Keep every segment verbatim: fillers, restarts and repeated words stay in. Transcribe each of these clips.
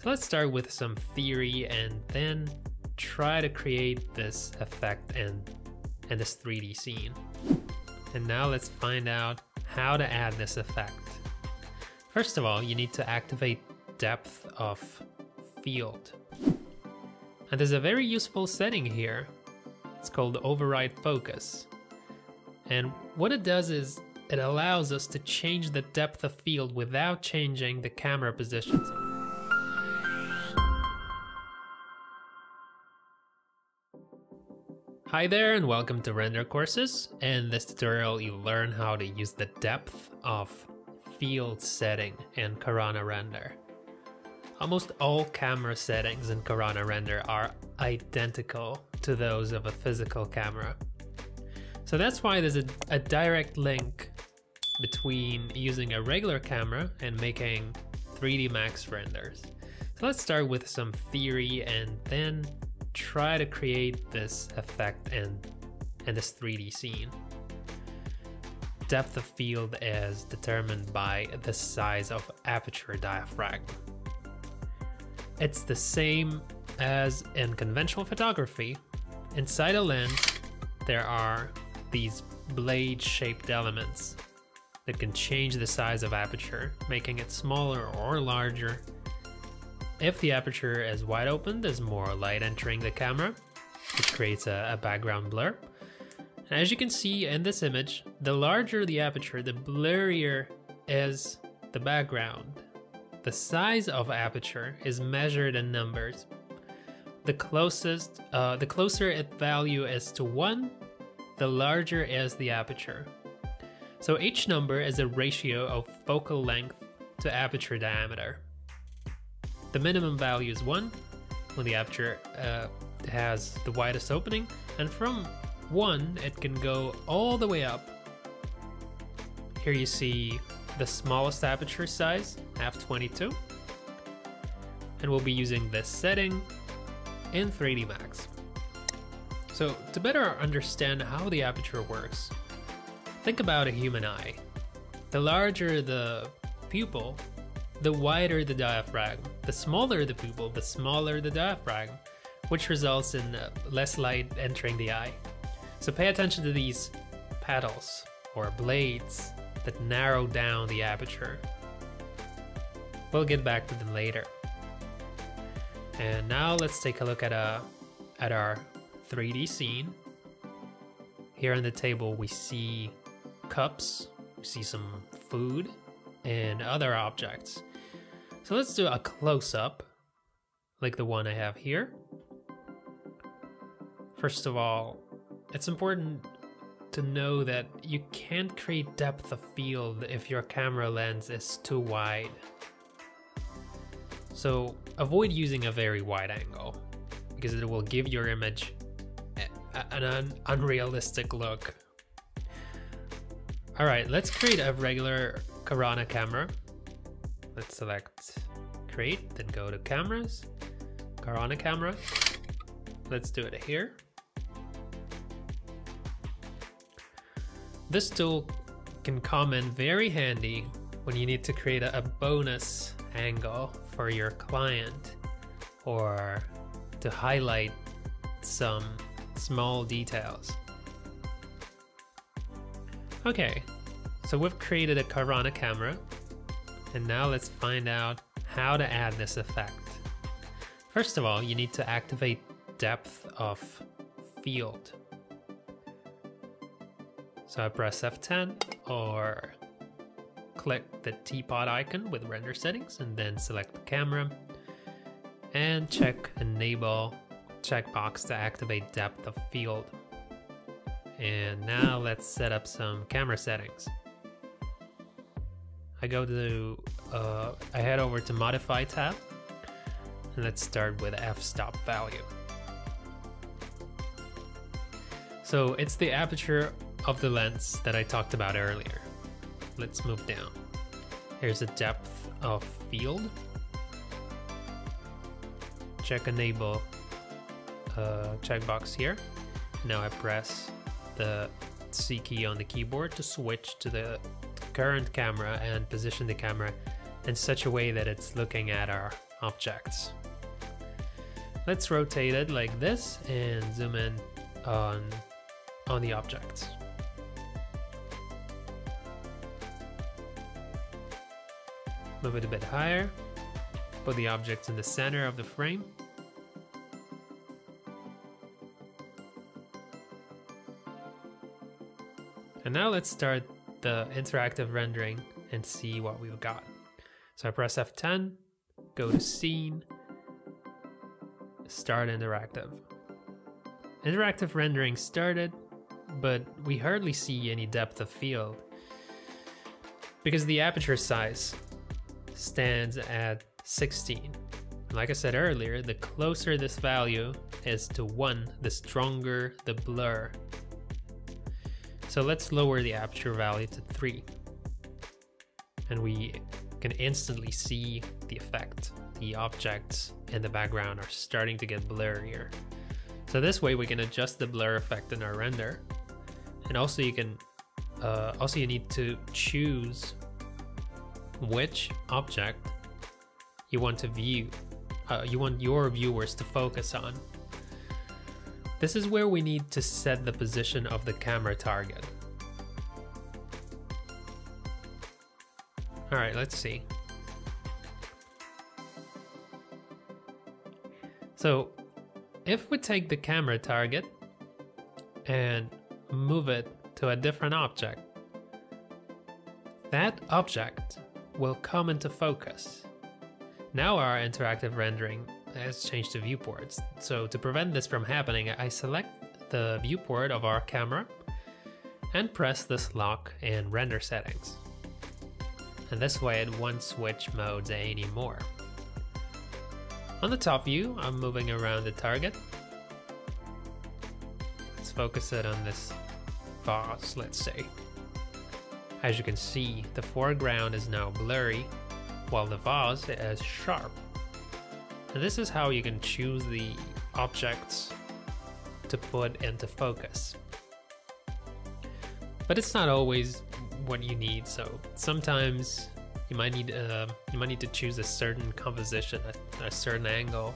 So let's start with some theory and then try to create this effect and, and this three D scene. And now let's find out how to add this effect. First of all, you need to activate depth of field. And there's a very useful setting here. It's called override focus. And what it does is it allows us to change the depth of field without changing the camera positions. Hi there and welcome to Render Courses. In this tutorial you learn how to use the depth of field setting in Corona Render. Almost all camera settings in Corona Render are identical to those of a physical camera. So that's why there's a, a direct link between using a regular camera and making three D Max renders. So let's start with some theory and then try to create this effect and, and this three D scene. Depth of field is determined by the size of aperture diaphragm. It's the same as in conventional photography. Inside a lens, there are these blade-shaped elements that can change the size of aperture, making it smaller or larger. If the aperture is wide open, there's more light entering the camera, which creates a, a background blur. And as you can see in this image, the larger the aperture, the blurrier is the background. The size of aperture is measured in numbers. The closest, uh, the closer its value is to one, the larger is the aperture. So each number is a ratio of focal length to aperture diameter. The minimum value is one when the aperture uh, has the widest opening, and from one it can go all the way up. Here you see the smallest aperture size, f twenty-two, and we'll be using this setting in three D Max. So to better understand how the aperture works, think about a human eye. The larger the pupil, the wider the diaphragm. The smaller the pupil, the smaller the diaphragm, which results in less light entering the eye. So pay attention to these petals or blades that narrow down the aperture. We'll get back to them later. And now let's take a look at, a, at our three D scene. Here in the table we see cups, we see some food, and other objects. So let's do a close-up, like the one I have here. First of all, it's important to know that you can't create depth of field if your camera lens is too wide. So avoid using a very wide angle, because it will give your image an un unrealistic look. All right, let's create a regular Corona camera. Let's select create, then go to cameras, Corona camera. Let's do it here. This tool can come in very handy when you need to create a, a bonus angle for your client or to highlight some small details. Okay, so we've created a Corona camera, and now let's find out how to add this effect. First of all, you need to activate depth of field. So I press F ten or click the teapot icon with render settings and then select the camera and check enable checkbox to activate depth of field. And now let's set up some camera settings. I go to, uh, I head over to Modify tab, and let's start with f-stop value. So it's the aperture of the lens that I talked about earlier. Let's move down. Here's a depth of field. Check enable uh, checkbox here. Now I press the C key on the keyboard to switch to the current camera and position the camera in such a way that it's looking at our objects. Let's rotate it like this and zoom in on, on the objects. Move it a bit higher, put the object in the center of the frame. And now let's start the interactive rendering and see what we've got. So I press F ten, go to Scene, Start Interactive. Interactive rendering started, but we hardly see any depth of field because the aperture size stands at sixteen. Like I said earlier, the closer this value is to one, the stronger the blur. So let's lower the aperture value to three. And we can instantly see the effect. The objects in the background are starting to get blurrier. So this way we can adjust the blur effect in our render. And also you can, uh, also you need to choose which object you want to view, uh, you want your viewers to focus on. This is where we need to set the position of the camera target. All right, let's see. So if we take the camera target and move it to a different object, that object will come into focus. Now our interactive rendering has changed to viewports. So to prevent this from happening, I select the viewport of our camera and press this lock in render settings. And this way it won't switch modes anymore. On the top view, I'm moving around the target. Let's focus it on this box, let's say. As you can see, the foreground is now blurry, while the vase is sharp. And this is how you can choose the objects to put into focus. But it's not always what you need, so sometimes you might need uh, you might need to choose a certain composition at a certain angle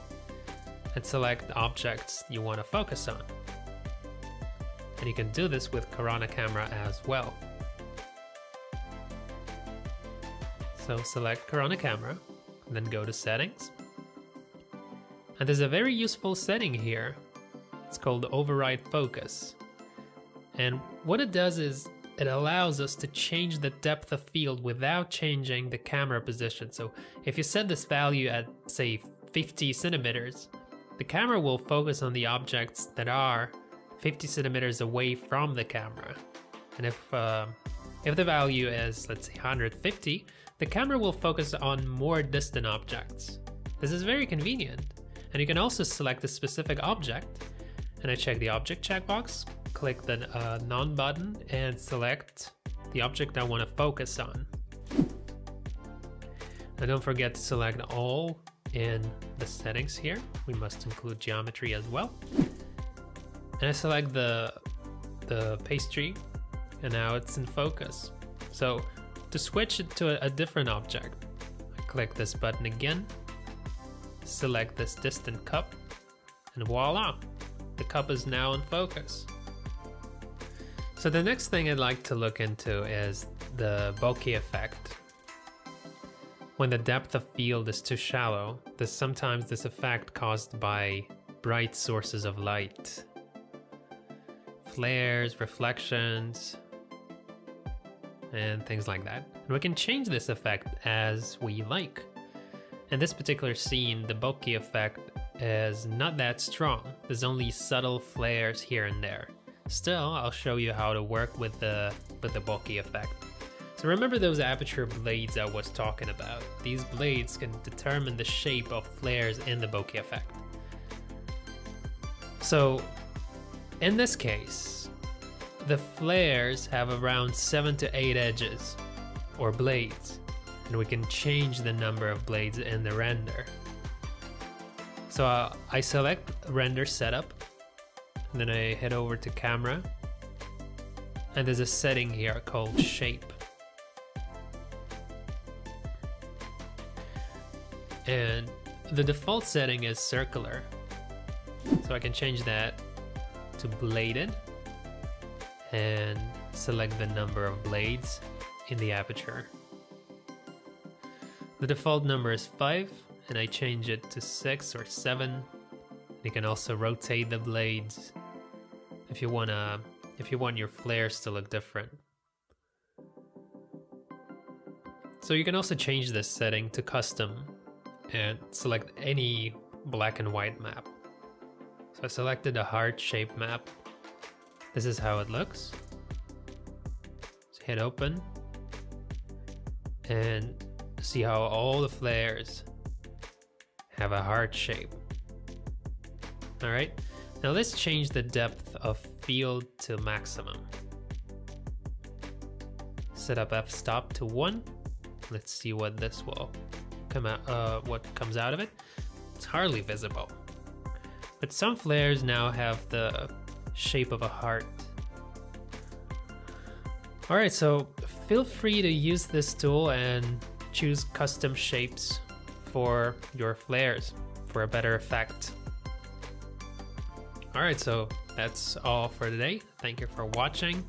and select objects you want to focus on. And you can do this with Corona Camera as well. So select Corona Camera, and then go to Settings. And there's a very useful setting here. It's called Override Focus. And what it does is it allows us to change the depth of field without changing the camera position. So if you set this value at, say, fifty centimeters, the camera will focus on the objects that are fifty centimeters away from the camera. And if, uh, if the value is, let's say, one hundred fifty, the camera will focus on more distant objects. This is very convenient. And you can also select a specific object, and I check the object checkbox, click the uh, none button, and select the object I want to focus on. And don't forget to select all in the settings here. We must include geometry as well. And I select the, the pastry, and now it's in focus. So to switch it to a different object, I click this button again, select this distant cup, and voila, the cup is now in focus. So the next thing I'd like to look into is the bokeh effect. When the depth of field is too shallow, there's sometimes this effect caused by bright sources of light. Flares, reflections, and things like that. And we can change this effect as we like. In this particular scene, the bokeh effect is not that strong. There's only subtle flares here and there. Still, I'll show you how to work with the, with the bokeh effect. So remember those aperture blades I was talking about. These blades can determine the shape of flares in the bokeh effect. So in this case, the flares have around seven to eight edges or blades. And we can change the number of blades in the render. So uh, I select Render Setup, and then I head over to Camera, and there's a setting here called Shape. And the default setting is circular, so I can change that to bladed and select the number of blades in the aperture. The default number is five and I change it to six or seven. You can also rotate the blades if you wanna if you want your flares to look different. So you can also change this setting to custom and select any black and white map. So I selected a heart shaped map. This is how it looks. So hit open and see how all the flares have a heart shape. All right, now let's change the depth of field to maximum. Set up f-stop to one. Let's see what this will come out, uh, what comes out of it. It's hardly visible, but some flares now have the shape of a heart. All right, so feel free to use this tool and choose custom shapes for your flares for a better effect. All right, so that's all for today. Thank you for watching.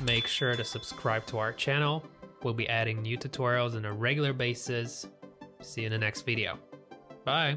Make sure to subscribe to our channel. We'll be adding new tutorials on a regular basis. See you in the next video. Bye.